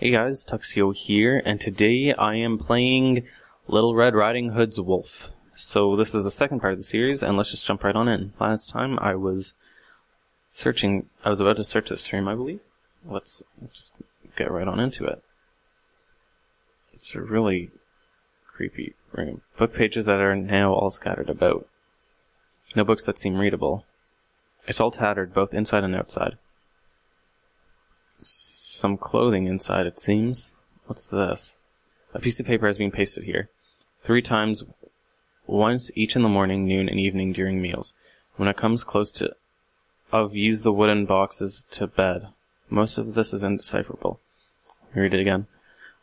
Hey guys, Tuxio here, and today I am playing Little Red Riding Hood's Wolf. So this is the second part of the series, and let's just jump right on in. Last time I was searching, I was about to search this stream, I believe. Let's just get right on into it. It's a really creepy room. Book pages that are now all scattered about. No books that seem readable. It's all tattered, both inside and outside. Some clothing inside, it seems. What's this? A piece of paper has been pasted here. 3 times, once each in the morning, noon, and evening during meals. When it comes close to... I've used the wooden boxes to bed. Most of this is indecipherable. Let me read it again.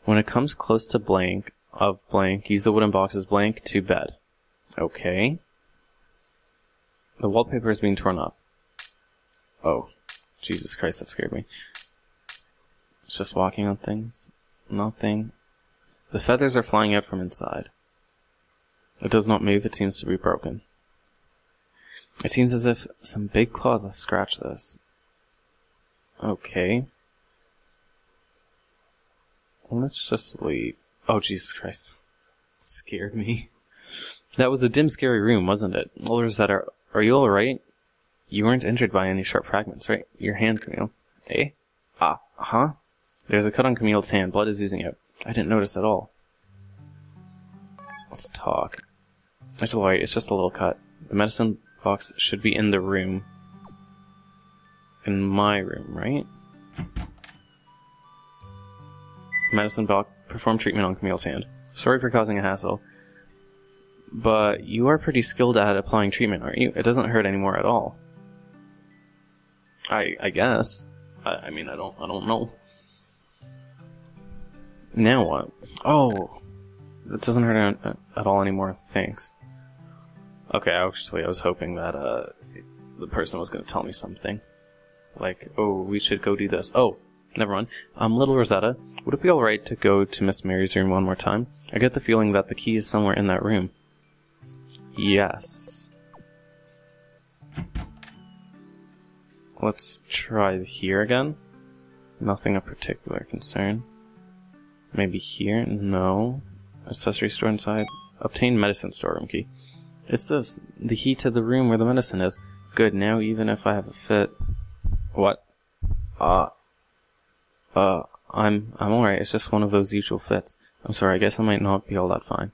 When it comes close to blank, of blank, use the wooden boxes blank to bed. Okay. The wallpaper is being torn up. Oh. Jesus Christ, that scared me. It's just walking on things. Nothing. The feathers are flying out from inside. It does not move. It seems to be broken. It seems as if some big claws have scratched this. Okay. Let's just leave. Oh, Jesus Christ. It scared me. That was a dim, scary room, wasn't it? Rosetta, are you alright? You weren't injured by any sharp fragments, right? Your hand, Camille. Eh? Ah, huh? There's a cut on Camille's hand. Blood is oozing out. I didn't notice at all. Let's talk. It's alright. It's just a little cut. The medicine box should be in the room. In my room, right? Medicine box. Perform treatment on Camille's hand. Sorry for causing a hassle. But you are pretty skilled at applying treatment, aren't you? It doesn't hurt anymore at all. I guess. I mean, I don't know. Now what? Oh! That doesn't hurt at all anymore, thanks. Okay, actually, I was hoping that, the person was gonna tell me something. Like, oh, we should go do this. Oh, never mind. Little Rosetta, would it be alright to go to Miss Mary's room one more time? I get the feeling that the key is somewhere in that room. Yes. Let's try here again. Nothing of particular concern. Maybe here? No. Accessory store inside. Obtain medicine storeroom key. It's this. The key to the room where the medicine is. Good, now even if I have a fit... What? I'm alright. It's just one of those usual fits. I'm sorry, I guess I might not be all that fine.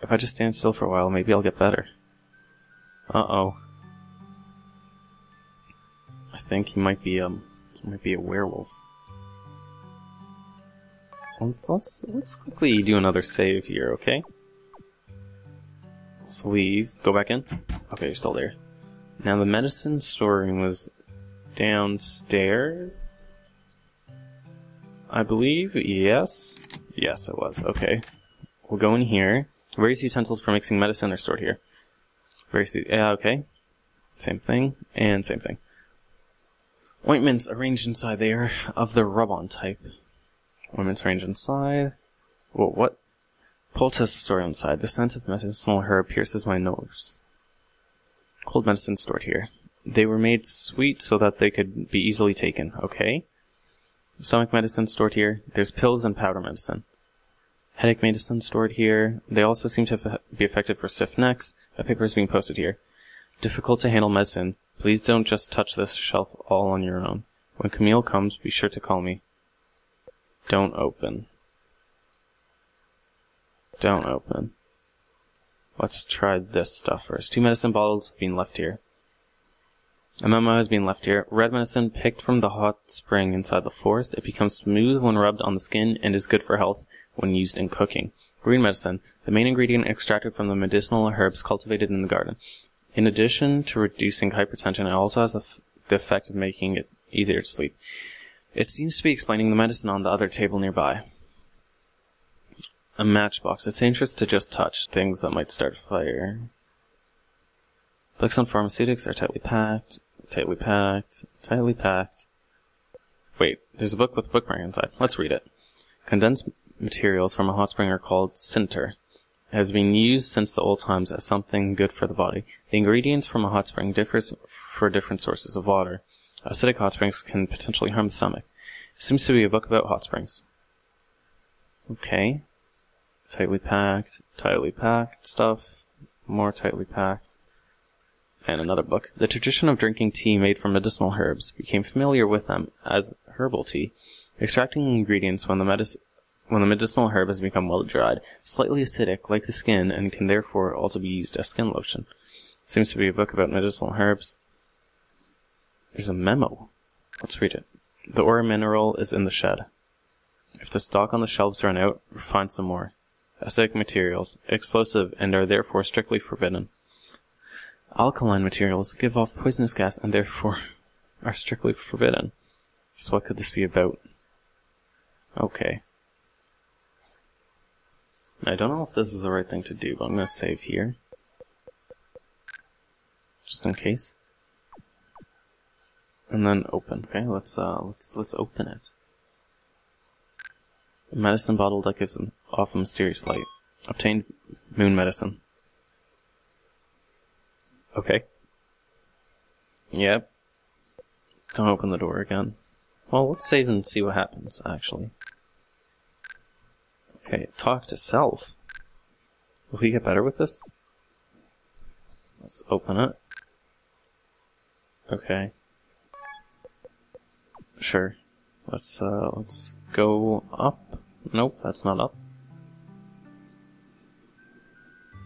If I just stand still for a while, maybe I'll get better. Uh-oh. I think he might be a werewolf. Let's quickly do another save here, okay? Let's leave. Go back in. Okay, you're still there. Now the medicine storeroom was downstairs, I believe. Yes. Yes, it was. Okay. We'll go in here. Various utensils for mixing medicine are stored here. Okay. Same thing, and same thing. Ointments arranged inside there, of the rub-on type. Ointments arranged inside. Whoa, what? Poultice stored inside. The scent of medicinal herb pierces my nose. Cold medicine stored here. They were made sweet so that they could be easily taken. Okay. Stomach medicine stored here. There's pills and powder medicine. Headache medicine stored here. They also seem to be effective for stiff necks. A paper is being posted here. Difficult to handle medicine. Please don't just touch this shelf all on your own. When Camille comes, be sure to call me. Don't open. Don't open. Let's try this stuff first. 2 medicine bottles have been left here. A memo has been left here. Red medicine picked from the hot spring inside the forest. It becomes smooth when rubbed on the skin and is good for health when used in cooking. Green medicine, the main ingredient extracted from the medicinal herbs cultivated in the garden. In addition to reducing hypertension, it also has the effect of making it easier to sleep. It seems to be explaining the medicine on the other table nearby. A matchbox. It's dangerous to just touch things that might start a fire. Books on pharmaceutics are tightly packed. Tightly packed, tightly packed. Wait, there's a book with a bookmark inside. Let's read it. Condensed materials from a hot spring are called sinter. It has been used since the old times as something good for the body. The ingredients from a hot spring differ for different sources of water. Acidic hot springs can potentially harm the stomach. It seems to be a book about hot springs. Okay. Tightly packed stuff, more tightly packed. And another book. The tradition of drinking tea made from medicinal herbs became familiar with them as herbal tea, extracting ingredients when the medicinal herb has become well dried, slightly acidic, like the skin, and can therefore also be used as skin lotion. Seems to be a book about medicinal herbs. There's a memo. Let's read it. The aura mineral is in the shed. If the stock on the shelves run out, refine some more. Acidic materials, explosive, and are therefore strictly forbidden. Alkaline materials give off poisonous gas and therefore are strictly forbidden. So what could this be about? Okay. I don't know if this is the right thing to do, but I'm going to save here. Just in case. And then open. Okay, let's open it. A medicine bottle that gives off a mysterious light. Obtained moon medicine. Okay. Yep. Don't open the door again. Well, let's save and see what happens, actually. Okay, talk to self. Will we get better with this? Let's open it. Okay. Sure. Let's go up. Nope, that's not up.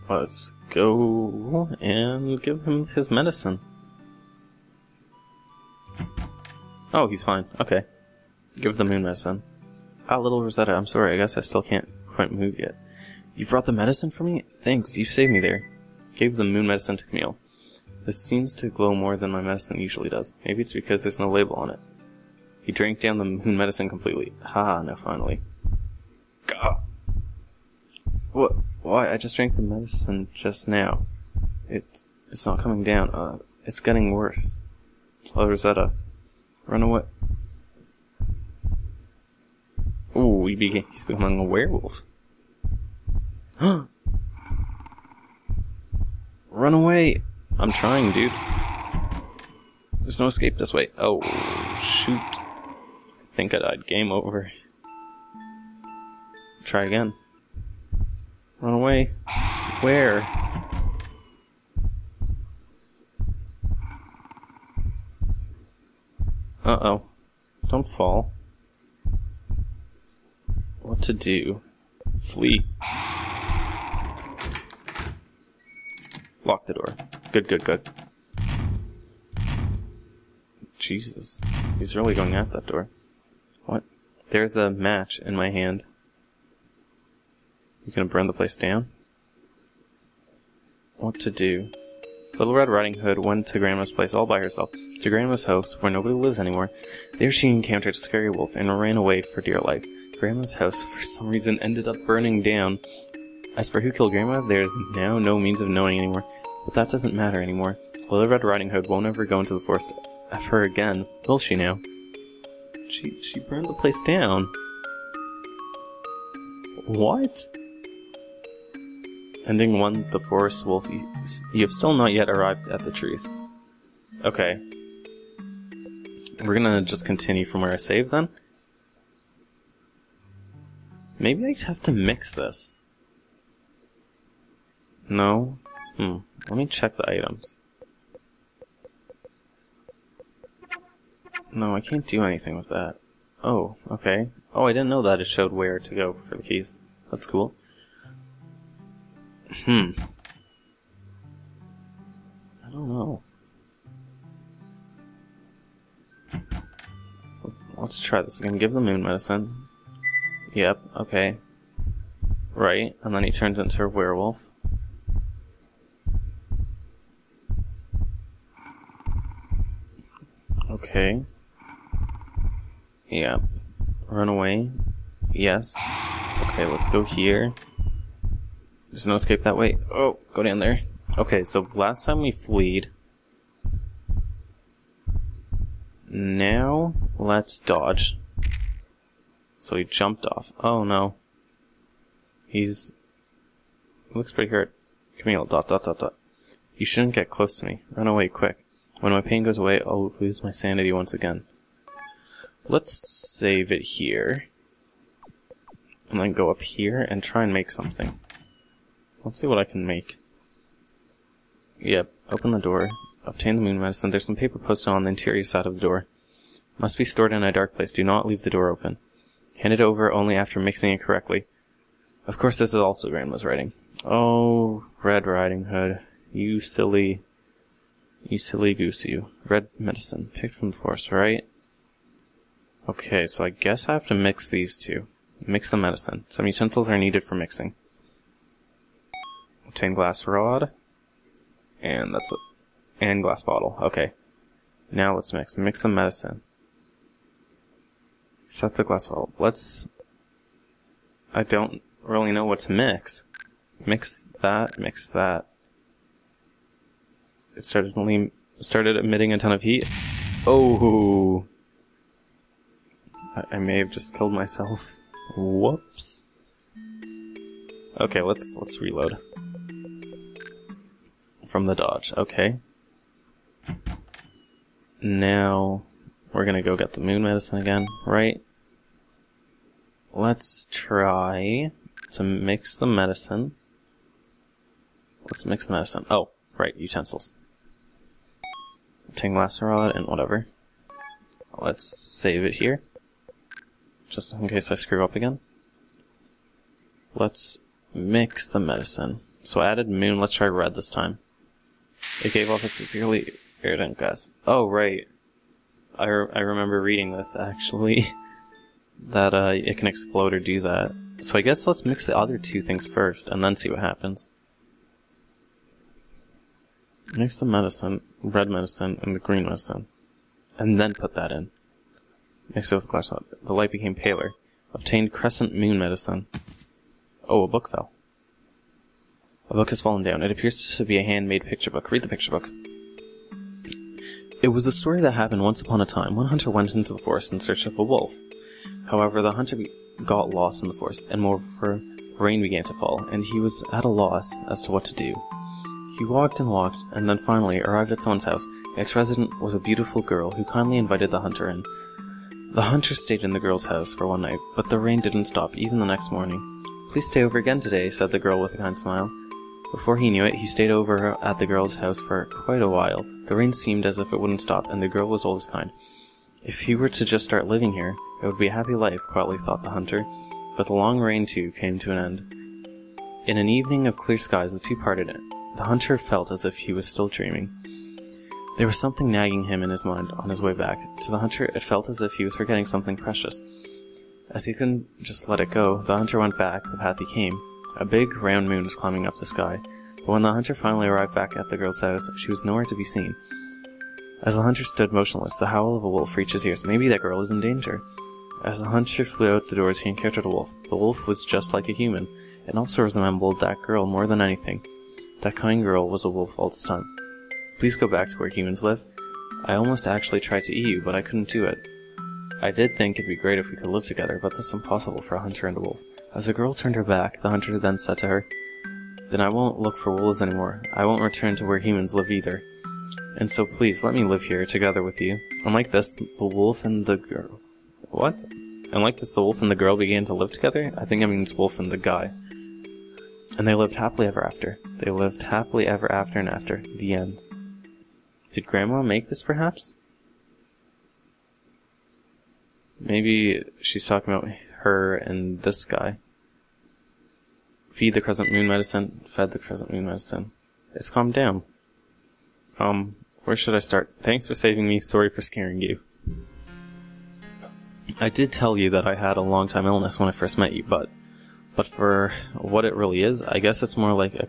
Let's go and give him his medicine. Oh, he's fine. Okay. Give the moon medicine. Ah, little Rosetta, I'm sorry. I guess I still can't quite move yet. You brought the medicine for me? Thanks, you saved me there. Gave the moon medicine to Camille. This seems to glow more than my medicine usually does. Maybe it's because there's no label on it. He drank down the moon medicine completely. Ha, now finally. Gah! What? Why? I just drank the medicine just now. It's not coming down. It's getting worse. Oh, Rosetta. Run away. Ooh, he's becoming a werewolf. Run away! I'm trying, dude. There's no escape this way. Oh, shoot. I think I died. Game over. Try again. Run away. Where? Uh-oh. Don't fall. What to do? Flee. Lock the door. Good, good, good. Jesus. He's really going at that door. What? There's a match in my hand. You gonna burn the place down? What to do? Little Red Riding Hood went to Grandma's place all by herself, to Grandma's house, where nobody lives anymore. There she encountered a scary wolf and ran away for dear life. Grandma's house, for some reason, ended up burning down. As for who killed Grandma, there's now no means of knowing anymore. But that doesn't matter anymore. Little Red Riding Hood won't ever go into the forest ever again, will she now? She burned the place down. What? Ending 1, the forest wolf. You have still not yet arrived at the truth. Okay. We're gonna just continue from where I saved then. Maybe I'd have to mix this. No? Let me check the items. No, I can't do anything with that. Oh, okay. Oh, I didn't know that it showed where to go for the keys. That's cool. I don't know. Let's try this again. Give the moon medicine. Yep, okay. Right, and then he turns into a werewolf. Okay. Yep. Run away. Yes. Okay, let's go here. There's no escape that way. Oh, go down there. Okay, so last time we fleed. Now, let's dodge. So he jumped off. Oh, no. He looks pretty hurt. Camille, .. You shouldn't get close to me. Run away, quick. When my pain goes away, I'll lose my sanity once again. Let's save it here. And then go up here and try and make something. Let's see what I can make. Yep, open the door. Obtain the moon medicine. There's some paper posted on the interior side of the door. Must be stored in a dark place. Do not leave the door open. Hand it over only after mixing it correctly. Of course, this is also Grandma's writing. Oh, Red Riding Hood. You silly goose, you. Red medicine. Picked from the forest, right? Okay, so I guess I have to mix these two. Mix the medicine. Some utensils are needed for mixing. Obtain glass rod. And that's it. And glass bottle. Okay. Now let's mix. Mix the medicine. Set the glass bottle. Let's... I don't really know what to mix. Mix that. Mix that. It started emitting a ton of heat. Oh! I may have just killed myself. Whoops. Okay, let's reload. From the dodge. Okay. Now, we're gonna go get the moon medicine again, right? Let's try to mix the medicine. Let's mix the medicine. Oh, right, utensils. Obtain glass rod and whatever. Let's save it here. Just in case I screw up again. Let's mix the medicine. So I added moon, let's try red this time. It gave off a severely irritant gas. Oh, right. I remember reading this, actually. That it can explode or do that. So I guess let's mix the other two things first, and then see what happens. Mix the medicine, red medicine, and the green medicine. And then put that in. Mix it with the glass light. The light became paler. Obtained crescent moon medicine. Oh, a book fell. A book has fallen down. It appears to be a handmade picture book. Read the picture book. It was a story that happened once upon a time. One hunter went into the forest in search of a wolf. However, the hunter got lost in the forest, and moreover, rain began to fall, and he was at a loss as to what to do. He walked and walked, and then finally arrived at someone's house. Its resident was a beautiful girl who kindly invited the hunter in. The hunter stayed in the girl's house for one night, but the rain didn't stop even the next morning. "Please stay over again today," said the girl with a kind smile. Before he knew it, he stayed over at the girl's house for quite a while. The rain seemed as if it wouldn't stop, and the girl was always kind. If he were to just start living here, it would be a happy life, quietly thought the hunter. But the long rain, too, came to an end. In an evening of clear skies, the two parted. The hunter felt as if he was still dreaming. There was something nagging him in his mind on his way back. To the hunter, it felt as if he was forgetting something precious. As he couldn't just let it go, the hunter went back the path he came. A big, round moon was climbing up the sky, but when the hunter finally arrived back at the girl's house, she was nowhere to be seen. As the hunter stood motionless, the howl of a wolf reached his ears. Maybe that girl is in danger. As the hunter flew out the doors, he encountered a wolf. The wolf was just like a human, and also resembled that girl more than anything. That kind girl was a wolf all this time. "Please go back to where humans live. I almost actually tried to eat you, but I couldn't do it. I did think it'd be great if we could live together, but that's impossible for a hunter and a wolf." As the girl turned her back, the hunter then said to her, "Then I won't look for wolves anymore. I won't return to where humans live either. And so please, let me live here, together with you." And like this, the wolf and the girl... What? And like this, the wolf and the girl began to live together? I think it means wolf and the guy. And they lived happily ever after. They lived happily ever after and after. The end. Did Grandma make this, perhaps? Maybe she's talking about her and this guy. Feed the crescent moon medicine. Fed the crescent moon medicine. It's calmed down. Where should I start? Thanks for saving me. Sorry for scaring you. I did tell you that I had a long-time illness when I first met you, but for what it really is, I guess it's more like a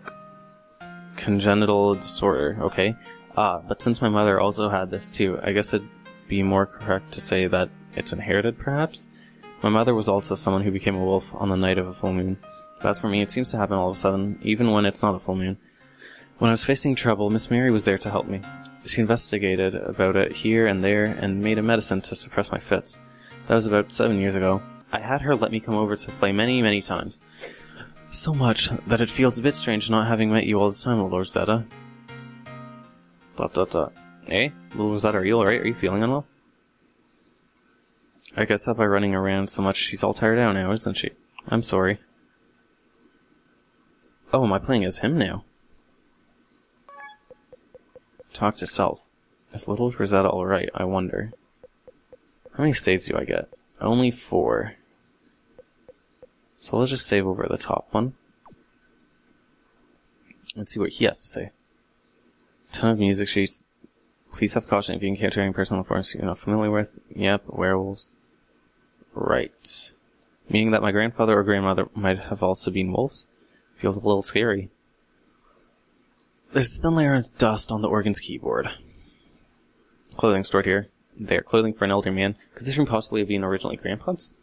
congenital disorder, okay? But since my mother also had this too, I guess it'd be more correct to say that it's inherited, perhaps? My mother was also someone who became a wolf on the night of a full moon. But as for me, it seems to happen all of a sudden, even when it's not a full moon. When I was facing trouble, Miss Mary was there to help me. She investigated about it here and there and made a medicine to suppress my fits. That was about 7 years ago. I had her let me come over to play many, many times. So much that it feels a bit strange not having met you all this time, Lord Rosetta. Hey, little Rosetta, are you alright? Are you feeling unwell? I guess up by running around so much, she's all tired out now, isn't she? I'm sorry. Oh, am I playing as him now? Talk to self. Is little Rosetta alright, I wonder? How many saves do I get? Only 4. So let's just save over the top one. Let's see what he has to say. Ton of music sheets. Please have caution if you encounter any personal forms you're not familiar with. Yep, werewolves. Right. Meaning that my grandfather or grandmother might have also been wolves? Feels a little scary. There's a thin layer of dust on the organ's keyboard. Clothing stored here. There, clothing for an elder man. Could this room possibly have been originally grandpa's?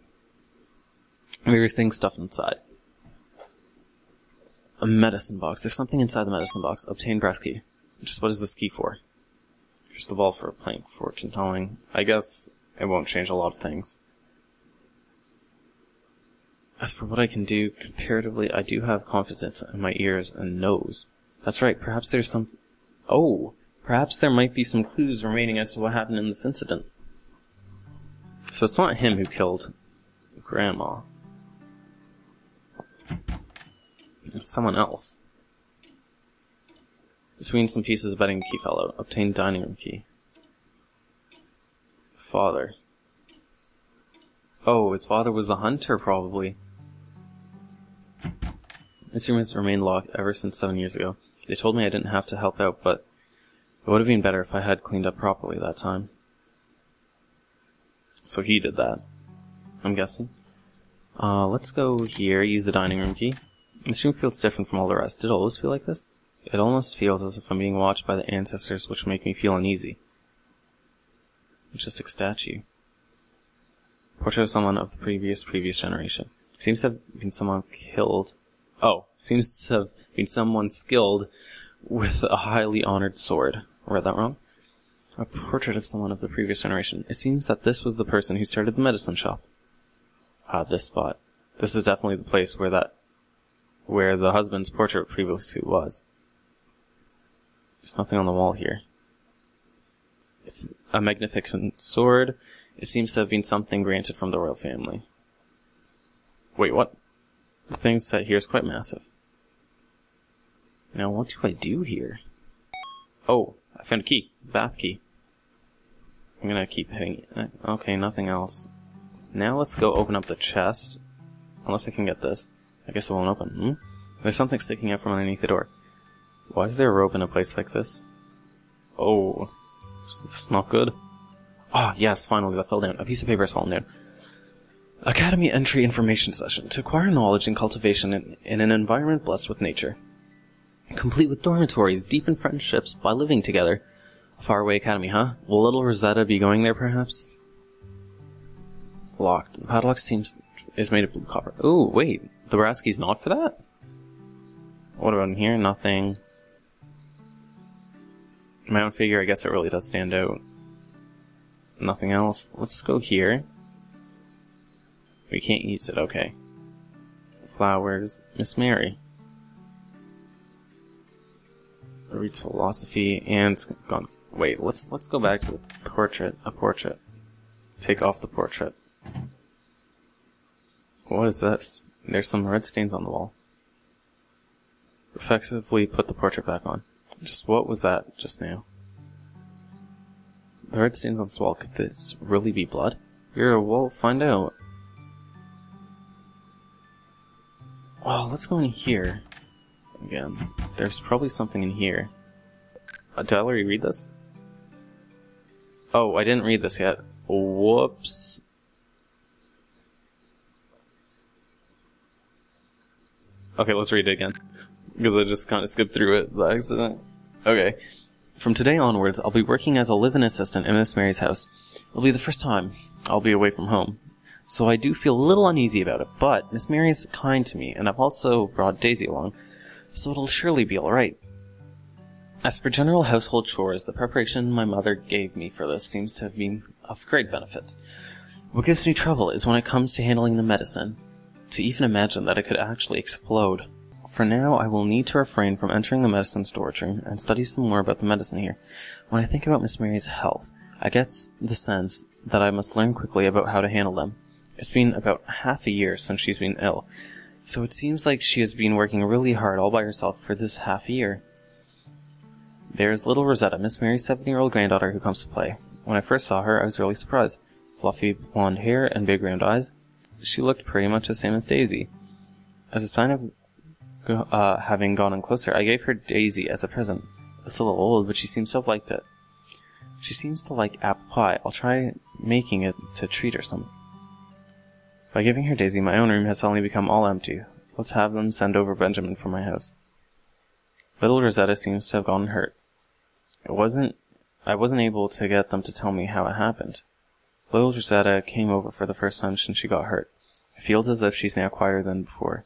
Various things stuffed inside. A medicine box. There's something inside the medicine box. Obtain brass key. Just what is this key for? Just the ball for playing fortune telling. I guess it won't change a lot of things. As for what I can do, comparatively, I do have confidence in my ears and nose. That's right, perhaps there's some... Oh! Perhaps there might be some clues remaining as to what happened in this incident. So it's not him who killed Grandma. It's someone else. Between some pieces of bedding key fellow. Obtain dining room key. Father. Oh, his father was the hunter, probably. This room has remained locked ever since 7 years ago. They told me I didn't have to help out, but it would have been better if I had cleaned up properly that time. So he did that, I'm guessing. Let's go here, use the dining room key. This room feels different from all the rest. Did it always feel like this? It almost feels as if I'm being watched by the ancestors, which make me feel uneasy. Majestic statue. Portrait of someone of the previous generation. Seems to have been someone killed. Oh, seems to have been someone skilled with a highly honored sword. I read that wrong. A portrait of someone of the previous generation. It seems that this was the person who started the medicine shop. Ah, this spot. This is definitely the place where the husband's portrait previously was. There's nothing on the wall here. It's a magnificent sword. It seems to have been something granted from the royal family. Wait, what? The thing set here is quite massive. Now, what do I do here? Oh, I found a key. Bath key. I'm gonna keep hitting it. Okay, nothing else. Now let's go open up the chest. Unless I can get this. I guess it won't open. There's something sticking out from underneath the door. Why is there a rope in a place like this? Oh, that's not good. Ah, yes, finally, that fell down. A piece of paper has fallen down. Academy entry information session. To acquire knowledge and cultivation in an environment blessed with nature. Complete with dormitories, deepen friendships by living together. A faraway academy, huh? Will little Rosetta be going there, perhaps? Locked. The padlock is made of blue copper. Oh, wait. The brass key's not for that? What about in here? Nothing. My own figure, I guess it really does stand out. Nothing else. Let's go here. We can't use it, okay. Flowers. Miss Mary. Reads philosophy and it's gone. Wait, let's go back to the portrait. A portrait. Take off the portrait. What is this? There's some red stains on the wall. Reflexively put the portrait back on. Just what was that just now? The red stains on this wall. Could this really be blood? You're a wolf. Find out. Oh, let's go in here. Again, there's probably something in here. Did I already read this? Oh, I didn't read this yet. Whoops. Okay, let's read it again. Because I just kind of skipped through it by accident. Okay. From today onwards, I'll be working as a live-in assistant in Miss Mary's house. It'll be the first time I'll be away from home. So I do feel a little uneasy about it, but Miss Mary's kind to me, and I've also brought Daisy along. So it'll surely be alright. As for general household chores, the preparation my mother gave me for this seems to have been of great benefit. What gives me trouble is when it comes to handling the medicine, to even imagine that it could actually explode. For now, I will need to refrain from entering the medicine storage room and study some more about the medicine here. When I think about Miss Mary's health, I get the sense that I must learn quickly about how to handle them. It's been about half a year since she's been ill, so it seems like she has been working really hard all by herself for this half a year. There's little Rosetta, Miss Mary's 7-year-old granddaughter who comes to play. When I first saw her, I was really surprised. Fluffy blonde hair and big round eyes. She looked pretty much the same as Daisy. As a sign of having gone in closer, I gave her Daisy as a present. It's a little old, but she seems to have liked it. She seems to like apple pie. I'll try making it to treat her some. By giving her Daisy, my own room has suddenly become all empty. Let's have them send over Benjamin from my house. Little Rosetta seems to have gotten hurt. I wasn't able to get them to tell me how it happened. Little Rosetta came over for the first time since she got hurt. It feels as if she's now quieter than before.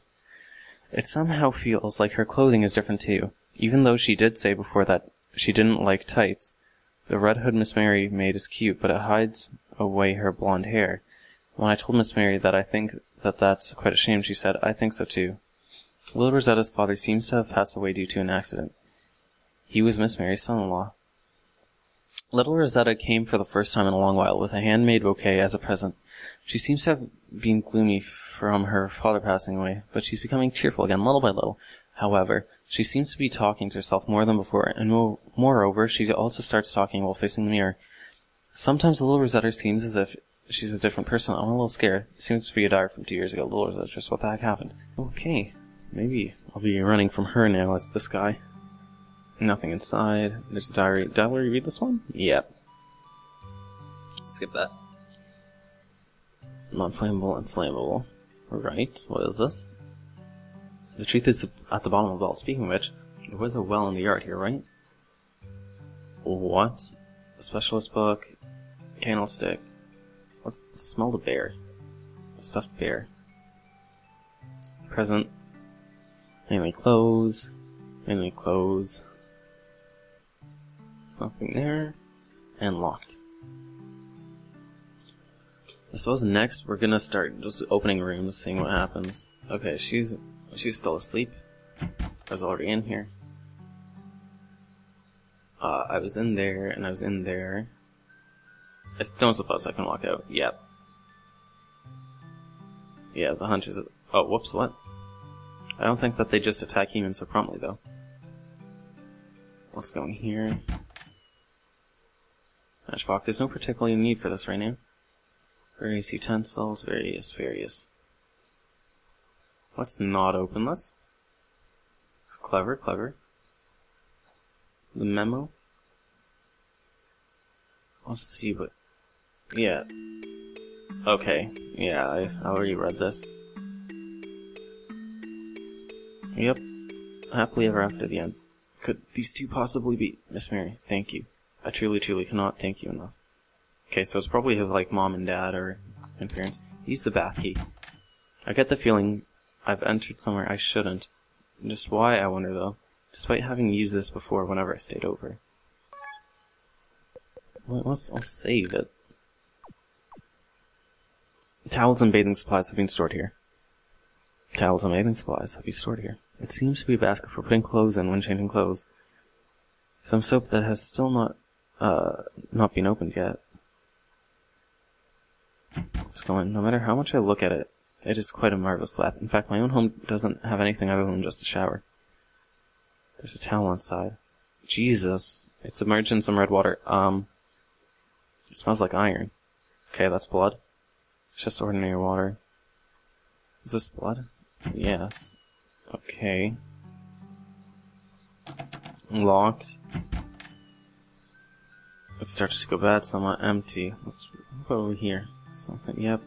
It somehow feels like her clothing is different too, even though she did say before that she didn't like tights. The red hood Miss Mary made is cute, but it hides away her blonde hair. When I told Miss Mary that I think that's quite a shame, she said, "I think so too." Little Rosetta's father seems to have passed away due to an accident. He was Miss Mary's son-in-law. Little Rosetta came for the first time in a long while with a handmade bouquet as a present. She seems to have been gloomy from her father passing away, but she's becoming cheerful again little by little. However, she seems to be talking to herself more than before, and moreover, she also starts talking while facing the mirror. Sometimes Little Rosetta seems as if she's a different person. I'm a little scared. It seems to be a diary from 2 years ago. Little Rosetta, just what the heck happened? Okay, maybe I'll be running from her now as this guy. Nothing inside. There's a diary. Did I already read this one? Yep. Skip that. Non-flammable and flammable. Right. What is this? The truth is at the bottom of the bottle. Speaking of which, there was a well in the yard here, right? What? A specialist book. Candlestick. Let's smell the bear. A stuffed bear. Present. Mainly clothes. Mainly clothes. Nothing there, and locked. I suppose next we're gonna start just opening rooms, seeing what happens. Okay, she's still asleep. I was already in here. I was in there, and I was in there. I don't suppose I can walk out. Yep. Yeah, the hunch is. Oh, whoops! What? I don't think that they just attack humans so promptly, though. What's going here? Matchbox. There's no particular need for this right now. Various utensils, various. Let's not open this. It's clever. The memo. I'll see what... Yeah. Okay. Yeah, I already read this. Yep. Happily ever after the end. Could these two possibly be... Miss Mary, thank you. I truly cannot thank you enough. Okay, so it's probably his, like, mom and dad or parents. Use the bath key. I get the feeling I've entered somewhere I shouldn't. Just why, I wonder, though. Despite having used this before whenever I stayed over. Well, I'll save it. Towels and bathing supplies have been stored here. Towels and bathing supplies have been stored here. It seems to be a basket for putting clothes in when changing clothes. Some soap that has still not been opened yet. It's going. No matter how much I look at it, it is quite a marvelous bath. In fact, my own home doesn't have anything other than just a shower. There's a towel inside. Jesus, it's submerged in some red water. It smells like iron. Okay, that's blood. It's just ordinary water. Is this blood? Yes. Okay. Locked. It starts to go bad, somewhat empty. Let's go over here. Something, yep.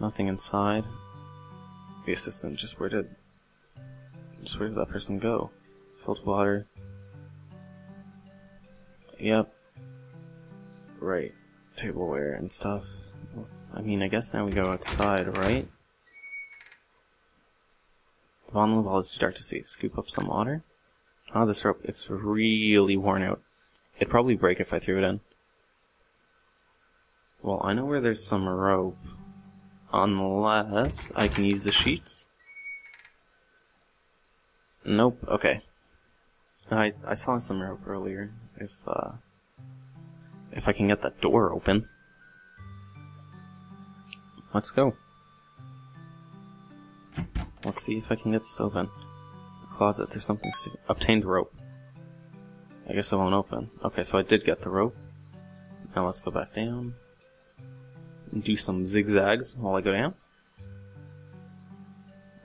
Nothing inside. The assistant, just where did that person go? Filled water. Yep. Right. Tableware and stuff. I mean, I guess now we go outside, right? The bottom of the ball is too dark to see. Scoop up some water. Ah, this rope, it's really worn out. It'd probably break if I threw it in. Well, I know where there's some rope. Unless I can use the sheets. Nope, okay. I saw some rope earlier, if I can get that door open. Let's go. Let's see if I can get this open. The closet, there's something to obtained rope. I guess it won't open. Okay, so I did get the rope. Now let's go back down. And do some zigzags while I go down.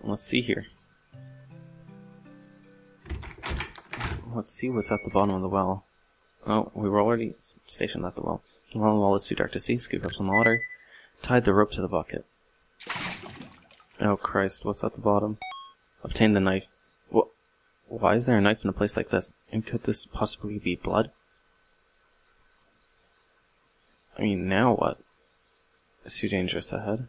Let's see here. Let's see what's at the bottom of the well. Oh, we were already stationed at the well. The well is too dark to see. Scoop up some water. Tied the rope to the bucket. Oh Christ, what's at the bottom? Obtain the knife. What? Why is there a knife in a place like this? And could this possibly be blood? I mean, now what? It's too dangerous ahead.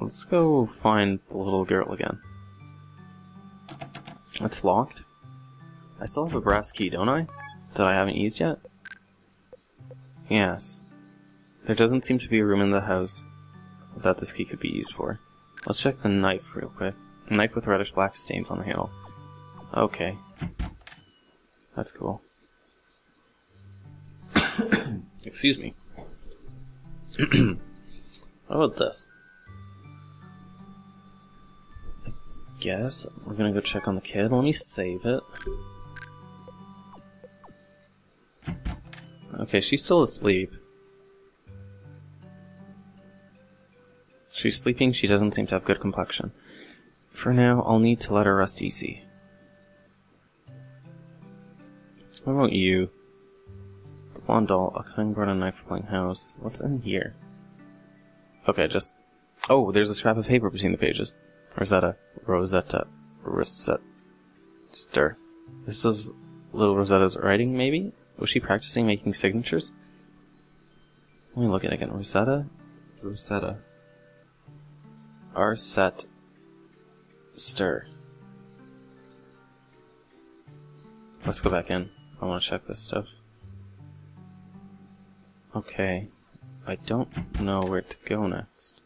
Let's go find the little girl again. It's locked. I still have a brass key, don't I? That I haven't used yet? Yes. There doesn't seem to be a room in the house that this key could be used for. Let's check the knife real quick. A knife with reddish black stains on the handle. Okay. That's cool. Excuse me. How about this? I guess we're gonna go check on the kid. Let me save it. Okay, she's still asleep. She's sleeping, she doesn't seem to have good complexion. For now, I'll need to let her rest easy. How about you? The blonde doll, a cutting board and knife for playing house. What's in here? Okay, just... Oh, there's a scrap of paper between the pages. Rosetta. This is little Rosetta's writing, maybe? Was she practicing making signatures? Let me look at it again. Rosetta. Stir. Let's go back in. I want to check this stuff. Okay. I don't know where to go next.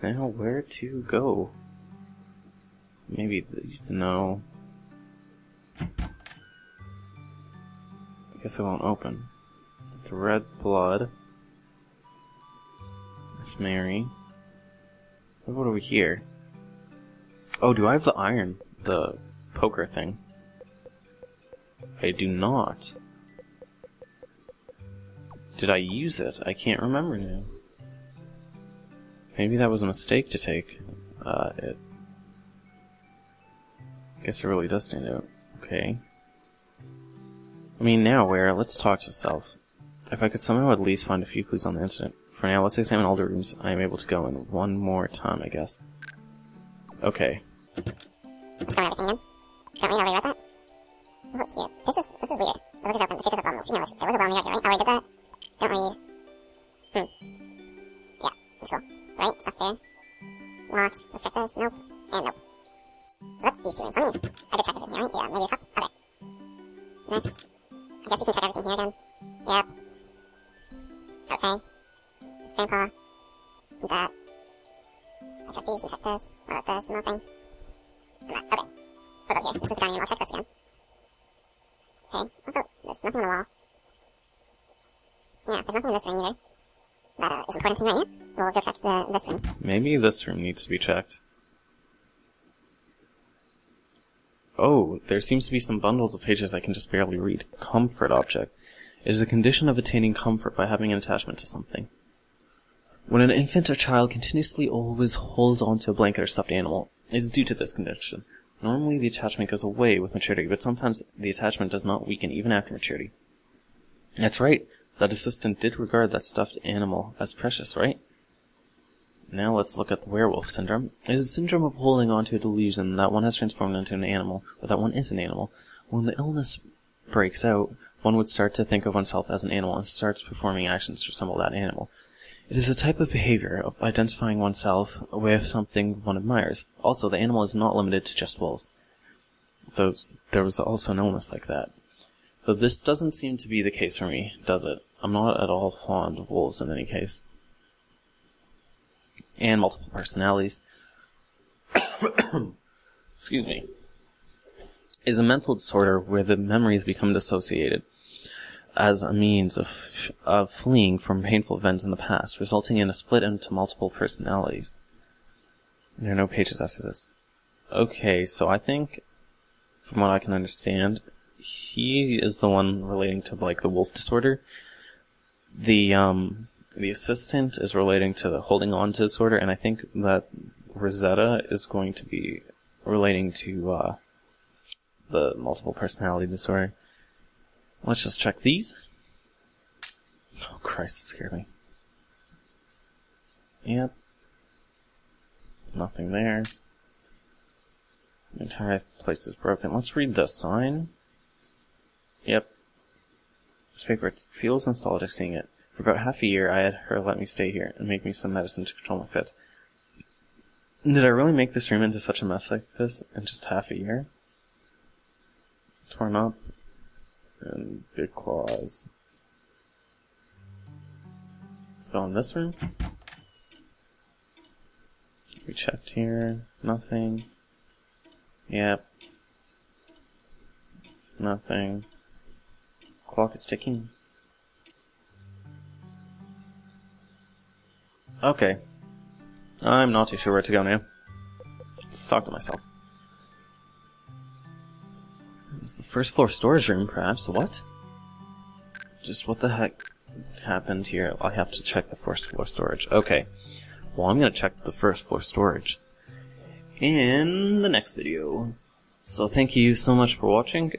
Now, where to go? Maybe these to know. I guess it won't open. It's red blood. Miss Mary. What about over here? Oh, do I have the iron? The poker thing? I do not. Did I use it? I can't remember now. Maybe that was a mistake to take. I guess it really does stand out. Okay. I mean, now where? Let's talk to self. If I could somehow at least find a few clues on the incident. For now, let's examine all the rooms I am able to go in one more time, I guess. Okay. Sorry, I was thinking about that. Don't read about that. Oh, shoot. This is weird. The book is open. The chick is a bomb. You know it. There was a bomb in your right? Already did that. Don't read. Yeah, that's cool. Right, stuff there. Locked. Let's check this. Nope. And nope. So that's these two rooms. I mean, I did check everything here, right? Yeah, maybe a cup. Okay. Next. I guess you can check everything here again. Yep. Okay. Grandpa. Need that. I'll check these and check this. What about this? Nothing. And that. Okay. What about here? This is dining room. I'll check this again. Okay. What about this? Nothing on the wall. Yeah, there's nothing in this room either. That is important to me right now. We'll go check this room. Maybe this room needs to be checked. Oh, there seems to be some bundles of pages I can just barely read. Comfort object. It is a condition of attaining comfort by having an attachment to something. When an infant or child continuously always holds on to a blanket or stuffed animal, it is due to this condition. Normally the attachment goes away with maturity, but sometimes the attachment does not weaken even after maturity. That's right. That assistant did regard that stuffed animal as precious, right? Now let's look at werewolf syndrome. It is a syndrome of holding on to a delusion that one has transformed into an animal, or that one is an animal. When the illness breaks out, one would start to think of oneself as an animal and starts performing actions to resemble that animal. It is a type of behavior of identifying oneself with something one admires. Also, the animal is not limited to just wolves. There was also an illness like that. But this doesn't seem to be the case for me, does it? I'm not at all fond of wolves in any case. And multiple personalities excuse me, is a mental disorder where the memories become dissociated as a means of fleeing from painful events in the past, resulting in a split into multiple personalities. There are no pages after this. Okay, so I think, from what I can understand, he is the one relating to, like, the wolf disorder. The assistant is relating to the holding on to disorder, and I think that Rosetta is going to be relating to the multiple personality disorder. Let's just check these. Oh, Christ, it scared me. Yep. Nothing there. The entire place is broken. Let's read this sign. Yep. This paper, it feels nostalgic seeing it. For about half a year, I had her let me stay here and make me some medicine to control my fit. Did I really make this room into such a mess like this in just half a year? Torn up. And big claws. Still in this room. We checked here. Nothing. Yep. Nothing. Clock is ticking. Okay. I'm not too sure where to go now. Let's talk to myself. It's the first floor storage room, perhaps. What? Just what the heck happened here? I have to check the first floor storage. Okay. Well, I'm going to check the first floor storage in the next video. So thank you so much for watching.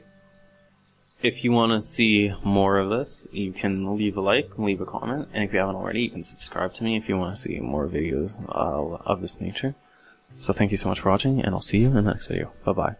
If you want to see more of this, you can leave a like, leave a comment, and if you haven't already, you can subscribe to me if you want to see more videos of this nature. So thank you so much for watching, and I'll see you in the next video. Bye-bye.